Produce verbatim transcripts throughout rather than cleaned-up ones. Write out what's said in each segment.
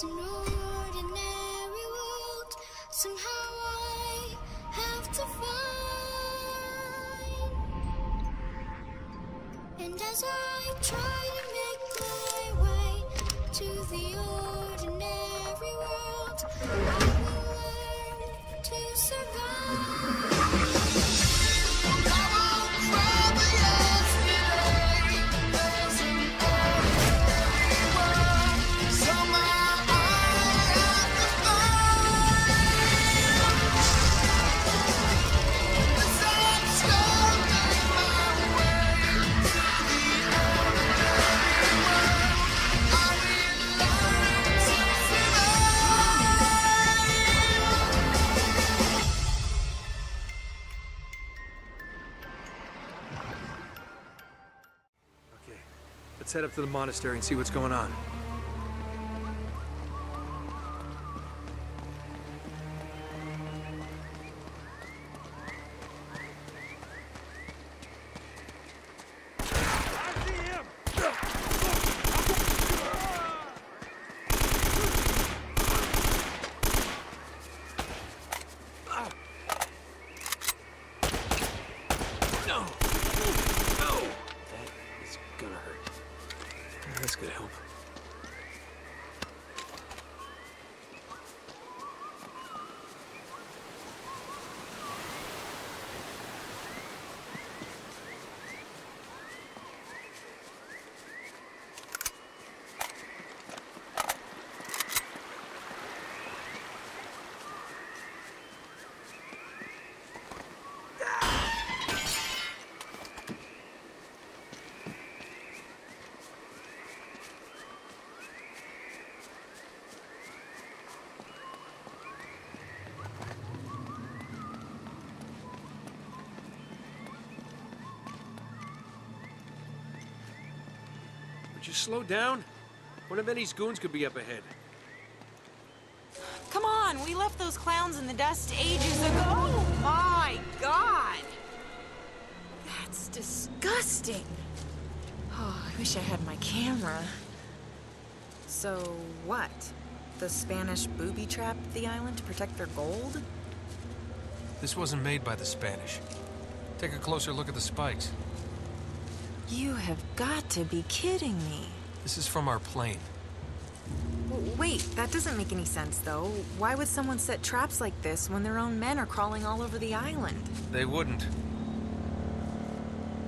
Some ordinary world, somehow I have to find. And as I try to make my way to the ordinary world, I will learn to survive. Let's head up to the monastery and see what's going on. Just slow down. One of Eddie's goons could be up ahead. Come on, we left those clowns in the dust ages ago. Oh my God! That's disgusting. Oh, I wish I had my camera. So what? The Spanish booby trapped the island to protect their gold? This wasn't made by the Spanish. Take a closer look at the spikes. You have got to be kidding me. This is from our plane. Wait, that doesn't make any sense, though. Why would someone set traps like this when their own men are crawling all over the island? They wouldn't.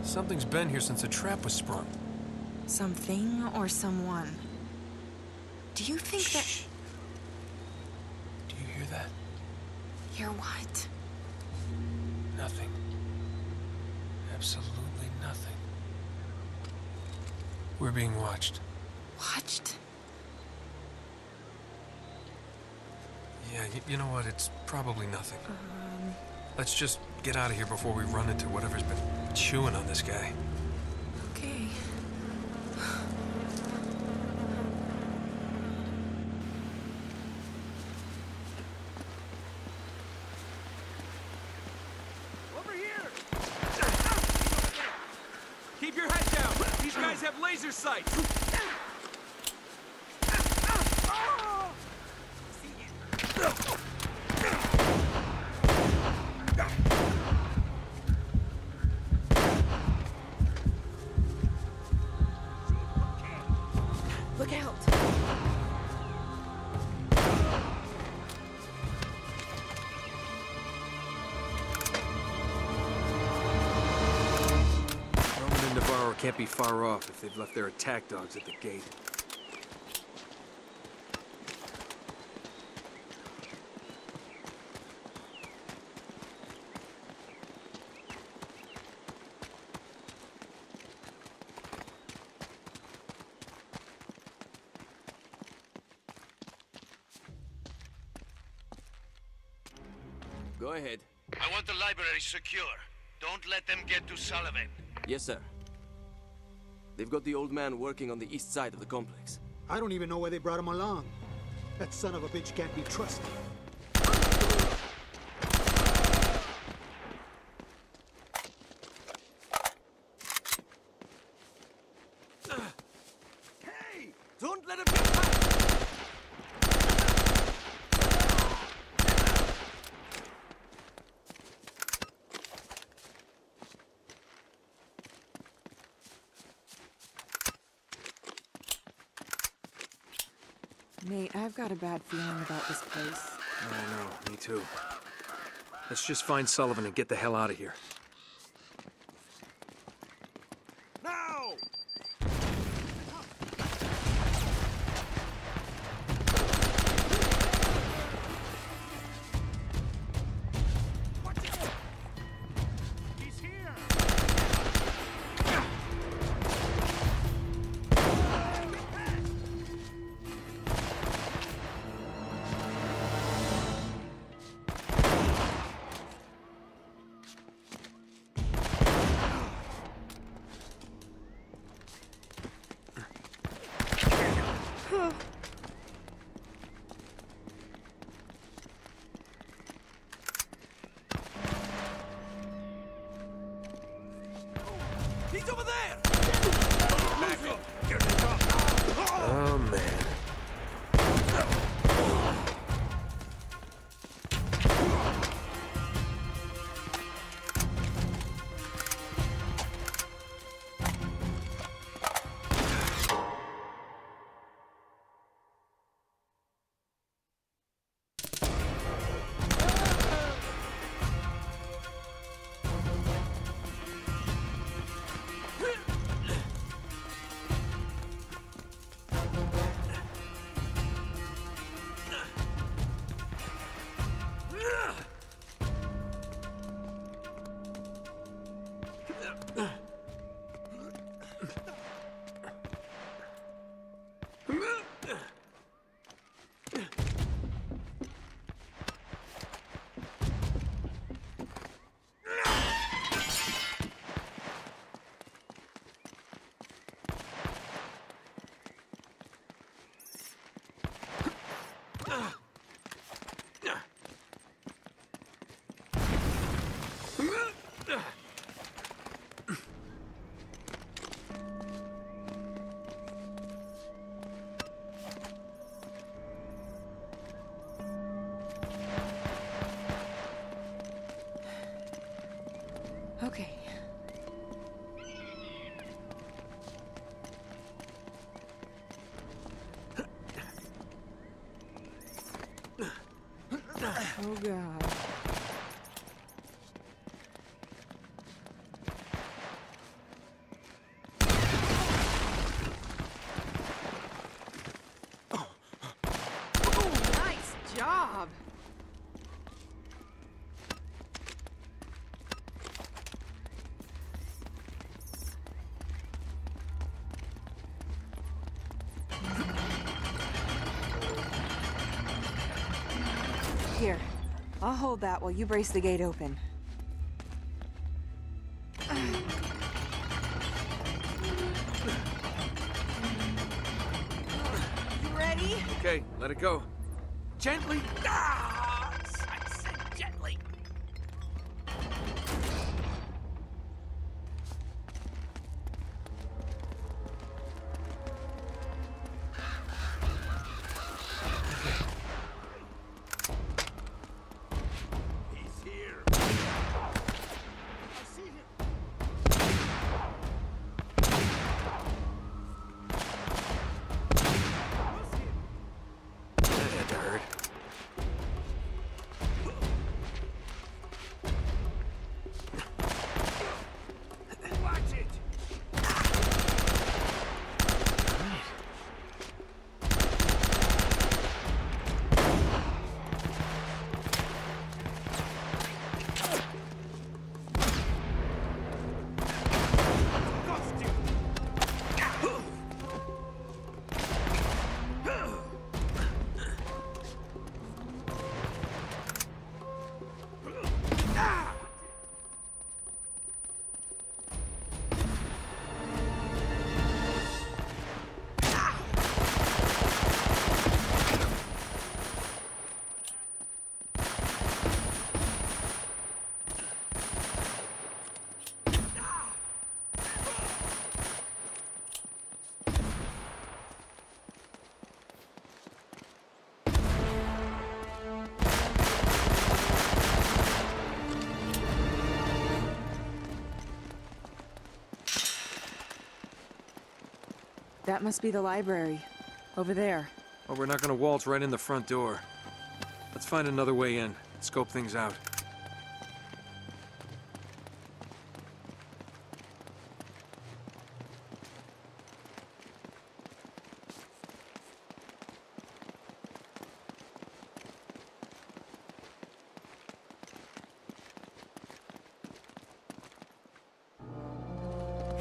Something's been here since a trap was sprung. Something or someone. Do you think Shh. that... Do you hear that? Hear what? Nothing. Absolutely nothing. We're being watched. Watched? Yeah, you, you know what? It's probably nothing. Um... Let's just get out of here before we run into whatever's been chewing on this guy. Okay. Over here! Keep your head down! These guys have laser sights! Look out! Can't be far off if they've left their attack dogs at the gate. Go ahead. I want the library secure. Don't let them get to Sullivan. Yes, sir. They've got the old man working on the east side of the complex. I don't even know why they brought him along. That son of a bitch can't be trusted. Hey! Don't let him get past! Mate, I've got a bad feeling about this place. I know, me too. Let's just find Sullivan and get the hell out of here. Now! Okay. Oh, God. Here, I'll hold that while you brace the gate open. You ready? Okay, let it go. Gently. Ah, I said gently. That must be the library. Over there. Well, we're not gonna waltz right in the front door. Let's find another way in, scope things out.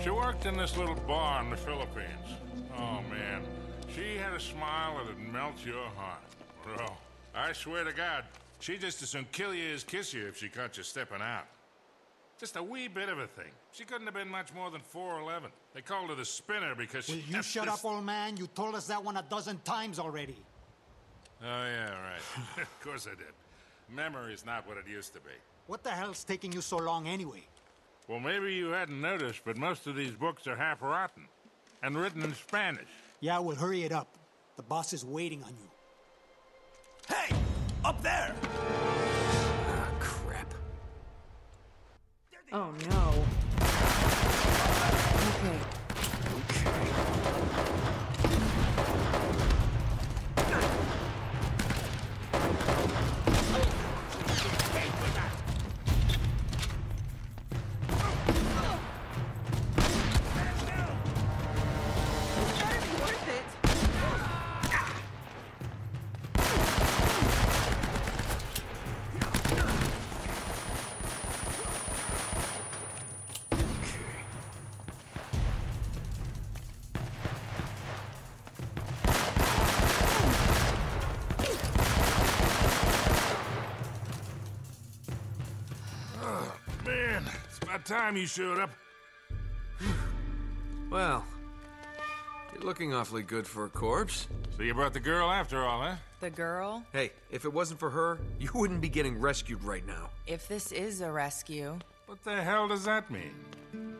She worked in this little bar in the Philippines. Oh, man. She had a smile that'd melt your heart. Bro, I swear to God, she'd just as soon kill you as kiss you if she caught you stepping out. Just a wee bit of a thing. She couldn't have been much more than four eleven. They called her the spinner because she... Will you shut up, old man? You told us that one a dozen times already. Oh, yeah, right. Of course I did. Memory's not what it used to be. What the hell's taking you so long anyway? Well, maybe you hadn't noticed, but most of these books are half rotten and written in Spanish. Yeah, well, hurry it up. The boss is waiting on you. Hey! Up there! Ah, crap. Oh, no. Okay. Time you showed up. Well, you're looking awfully good for a corpse. So you brought the girl after all, huh? The girl? Hey, if it wasn't for her, you wouldn't be getting rescued right now. If this is a rescue... What the hell does that mean?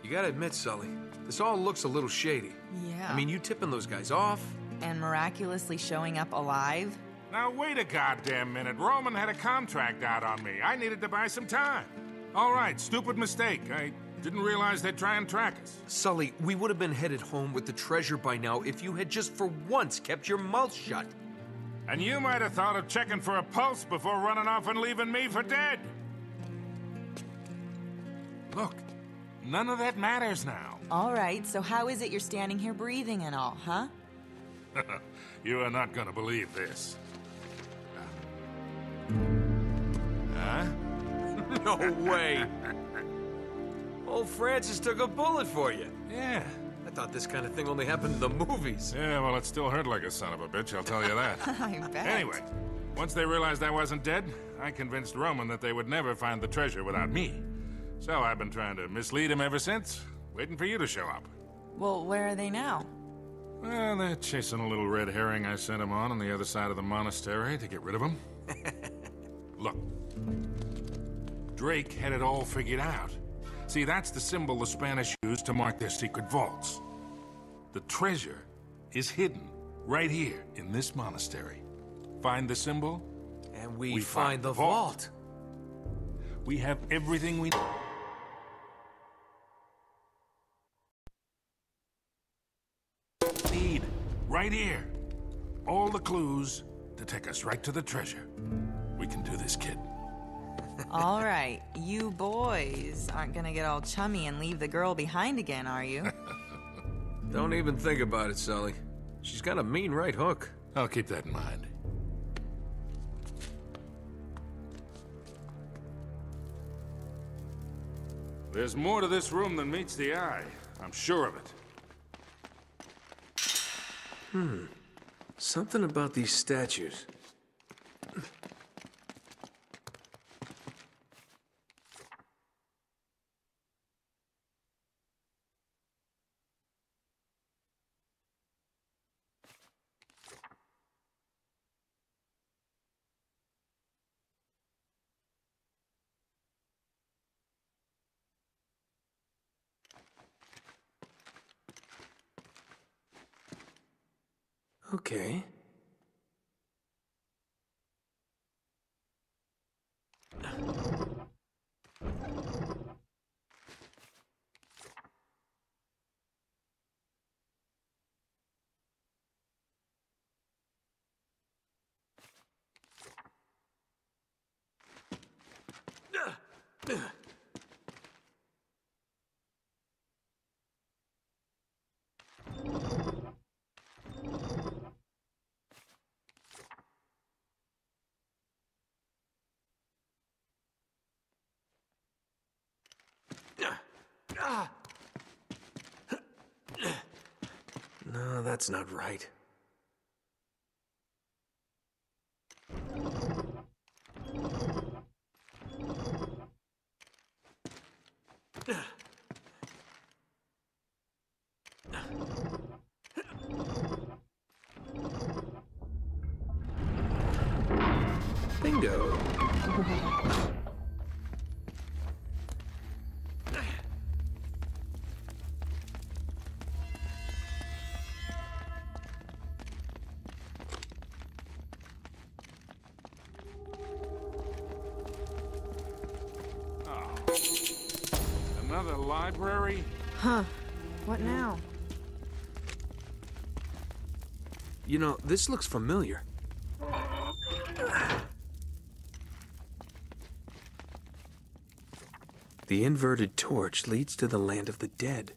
You gotta admit, Sully, this all looks a little shady. Yeah. I mean, you tipping those guys off... And miraculously showing up alive? Now wait a goddamn minute. Roman had a contract out on me. I needed to buy some time. All right, stupid mistake. I didn't realize they'd try and track us. Sully, we would have been headed home with the treasure by now if you had just for once kept your mouth shut. And you might have thought of checking for a pulse before running off and leaving me for dead. Look, none of that matters now. All right, so how is it you're standing here breathing and all, huh? You are not gonna believe this. Huh? No way! Old Francis took a bullet for you. Yeah. I thought this kind of thing only happened in the movies. Yeah, well, it still hurt like a son of a bitch, I'll tell you that. I bet. Anyway, once they realized I wasn't dead, I convinced Roman that they would never find the treasure without me. So I've been trying to mislead him ever since, waiting for you to show up. Well, where are they now? Well, they're chasing a little red herring I sent him on on the other side of the monastery to get rid of him. Look. Drake had it all figured out. See, that's the symbol the Spanish used to mark their secret vaults. The treasure is hidden right here in this monastery. Find the symbol, and we, we find, find the vault. vault. We have everything we need. need right here. All the clues to take us right to the treasure. We can do this, kid. All right, you boys aren't gonna get all chummy and leave the girl behind again, are you? Don't even think about it, Sully. She's got a mean right hook. I'll keep that in mind. There's more to this room than meets the eye. I'm sure of it. Hmm. Something about these statues. Okay. No, that's not right. Bingo. Library? Huh. What now? You know, this looks familiar. The inverted torch leads to the land of the dead.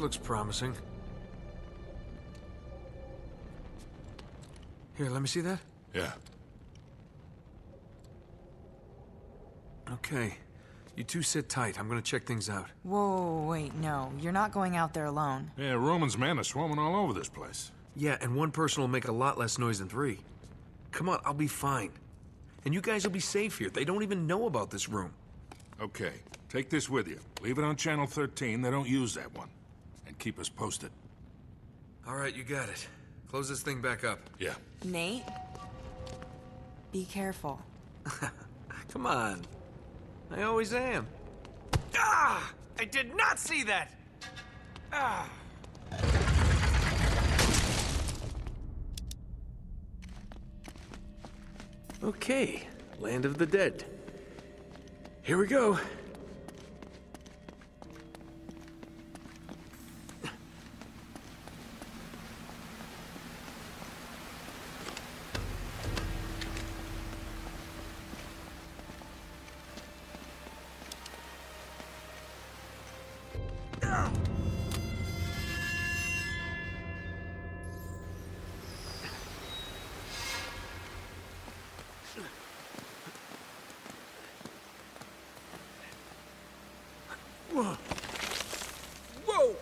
Looks promising. Here, let me see that. Yeah. Okay. You two sit tight. I'm gonna check things out. Whoa, wait, no. You're not going out there alone. Yeah, Roman's men are swarming all over this place. Yeah, and one person will make a lot less noise than three. Come on, I'll be fine. And you guys will be safe here. They don't even know about this room. Okay. Take this with you. Leave it on channel thirteen. They don't use that one. Keep us posted. All right, you got it. Close this thing back up. Yeah. Nate? Be careful. Come on. I always am. Ah! I did not see that! Ah! Okay. Land of the Dead. Here we go. Whoa! Whoa!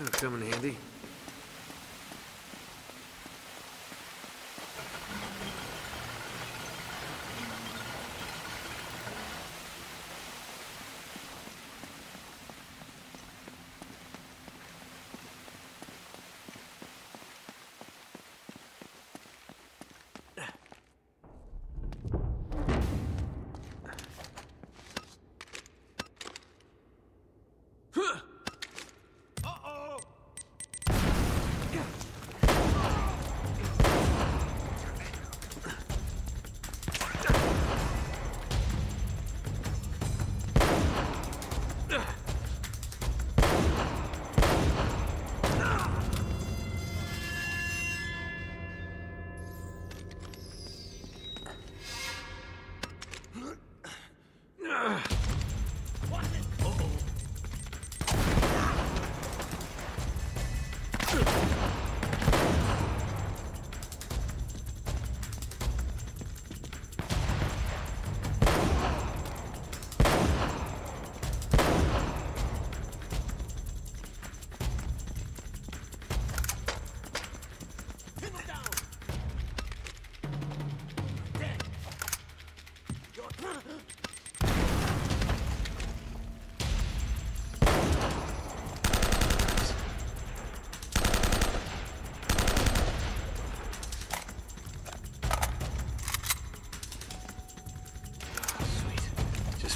That'll come in handy.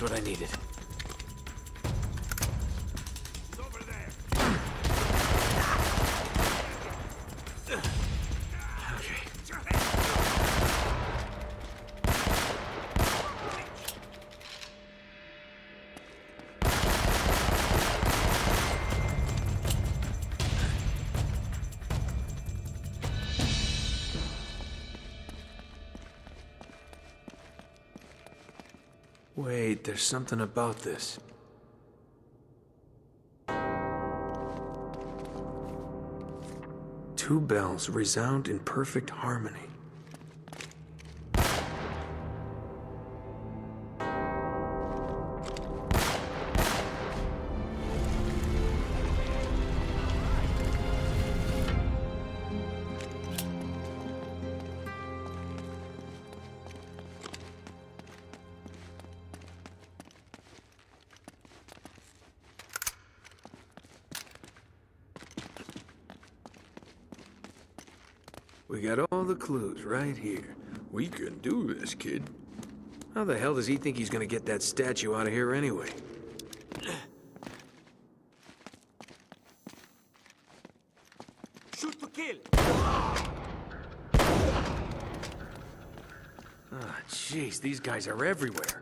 Just what I needed. Wait, there's something about this. Two bells resound in perfect harmony. We got all the clues right here. We can do this, kid. How the hell does he think he's gonna get that statue out of here anyway? Shoot to kill! Ah, jeez, these guys are everywhere.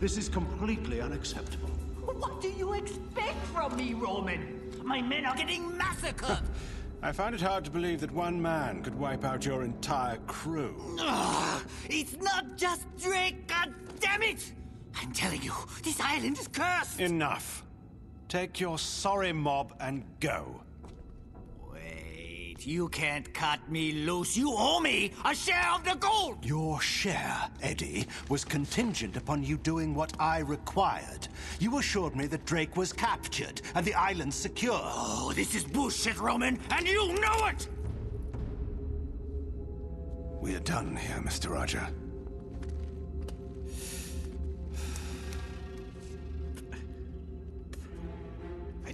This is completely unacceptable. What do you expect from me, Roman? My men are getting massacred! I find it hard to believe that one man could wipe out your entire crew. Ugh, it's not just Drake, goddammit! I'm telling you, this island is cursed! Enough. Take your sorry mob and go. Wait, you can't cut me loose. You owe me a share of the gold! Your share, Eddie, was contingent upon you doing what I required. You assured me that Drake was captured and the island secure. Oh, this is bullshit, Roman, and you know it! We are done here, Mister Roger.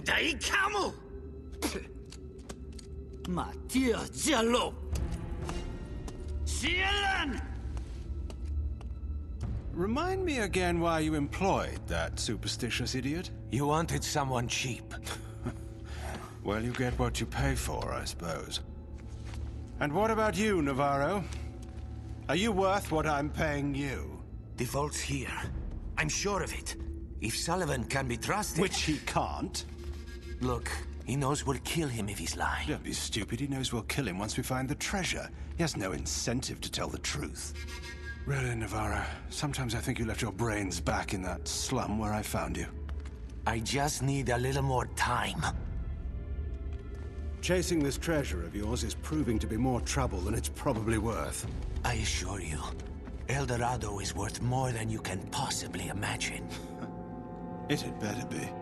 Dai Camo! Matthieu Zallo! Cialan! Remind me again why you employed that superstitious idiot. You wanted someone cheap. Well, you get what you pay for, I suppose. And what about you, Navarro? Are you worth what I'm paying you? The vault's here. I'm sure of it. If Sullivan can be trusted... Which he can't. Look, he knows we'll kill him if he's lying. Don't be stupid. He knows we'll kill him once we find the treasure. He has no incentive to tell the truth. Really, Navarro, sometimes I think you left your brains back in that slum where I found you. I just need a little more time. Chasing this treasure of yours is proving to be more trouble than it's probably worth. I assure you, Eldorado is worth more than you can possibly imagine. It had better be.